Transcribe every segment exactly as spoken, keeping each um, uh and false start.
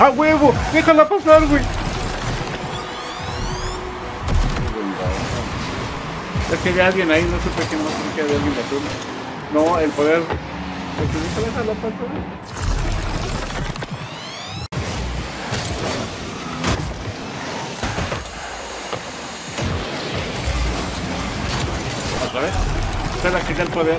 ¡A huevo! ¡Déjala pasar, güey! Es que había alguien ahí, no supe que no sé que había alguien de turno. No, el poder. ¿Te déjala pasar? ¿Sabes? Se la quita el poder.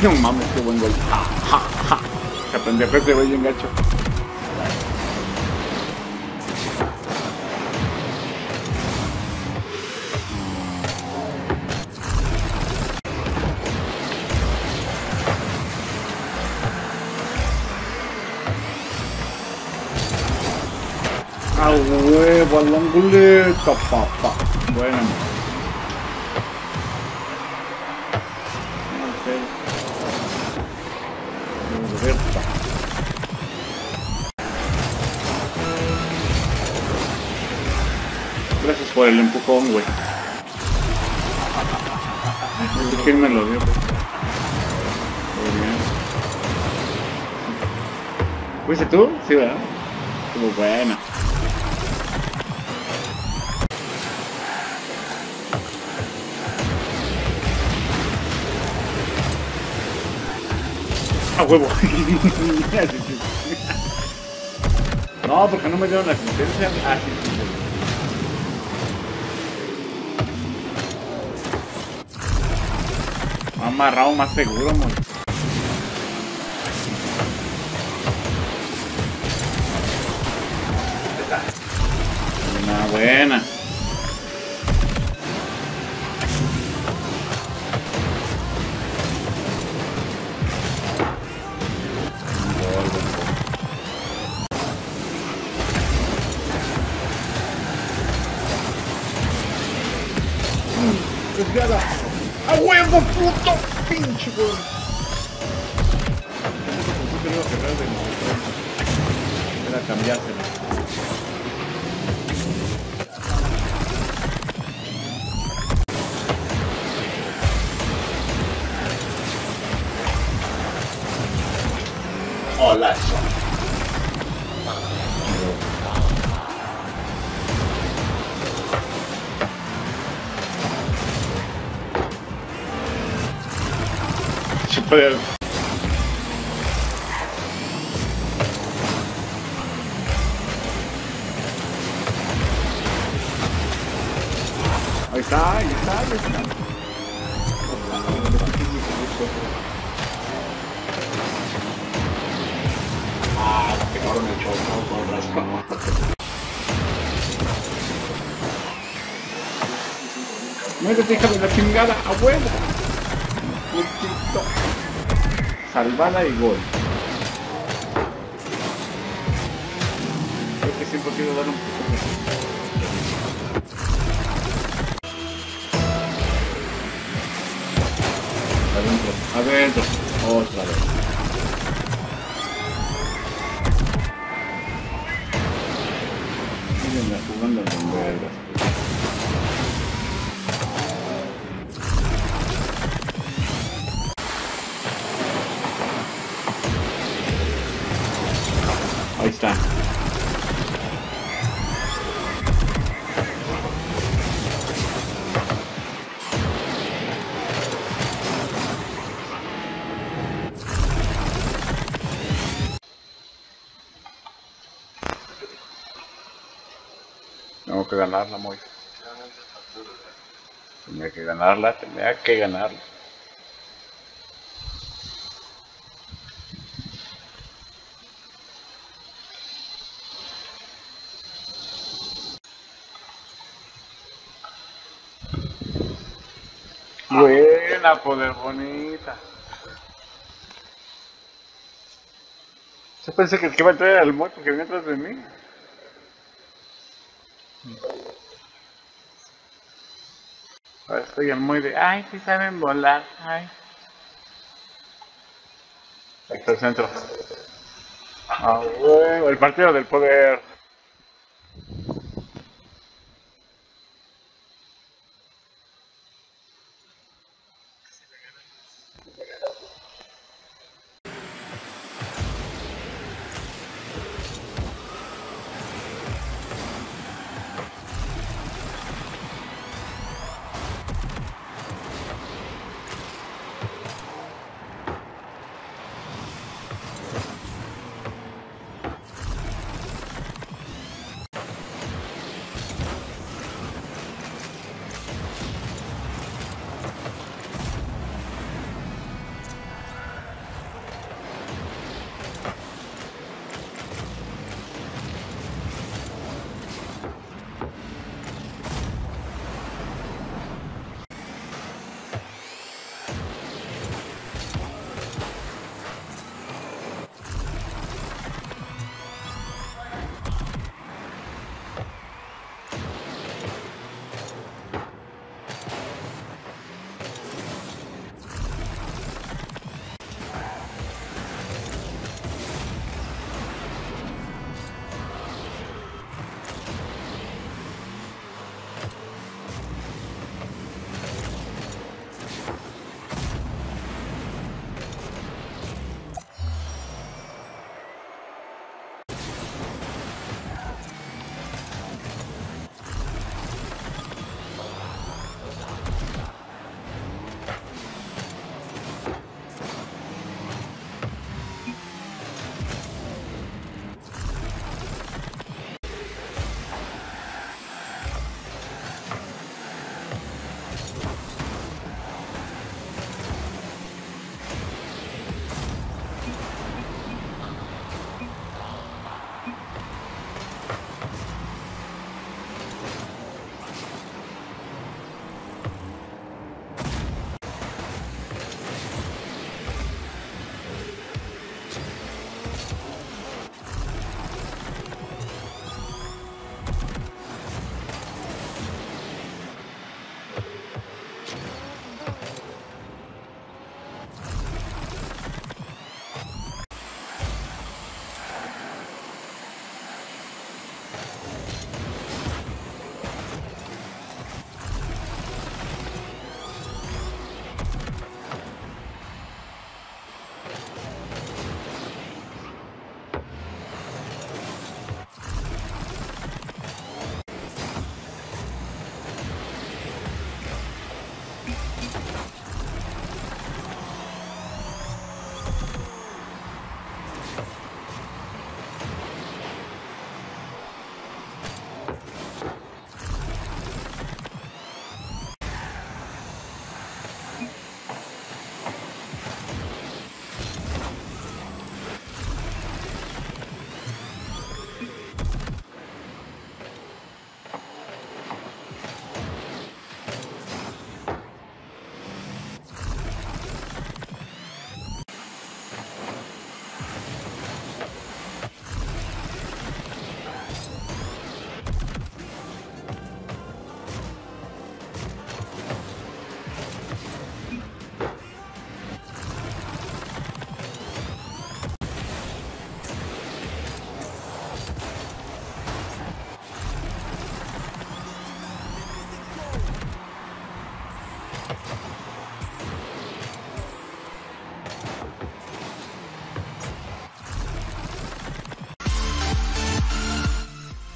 No mames, qué buen gol. Se aprendió a perder, güey, engancho. ¡A huevo, al angulito, papá! Bueno. Okay. Gracias por el empujón, güey. ¿Quién me lo dio, güey? ¿Fuiste tú? Sí, ¿verdad? Estuvo buena. ¡A huevo! No, porque no me dieron la asistencia. Ah, sí, sí, sí. Me ha amarrado más seguro, amor. Buena, buena. Desgada. ¡A huevo, puto! ¡Pinche gol! Era cambiársela. Hola, son. Poder. Ahí está, ahí está, ahí está. Ah, que ahora me echó con razón. Muérete, hija de la chingada, a huevo. Salvada y gol. Creo que siempre quiero dar un poco. Adentro, adentro, otra vez. Miren la jugando con vergas. Ahí está. Tengo que ganarla, Moy. Tenía que ganarla, tenía que ganarla. Buena, poder bonita. Yo pensé que el que iba a entrar era el muerto que venía atrás de mí. Ahora estoy al muy de. ¡Ay, sí saben volar! ¡Ay! Sector centro. Ah, bueno, el partido del poder.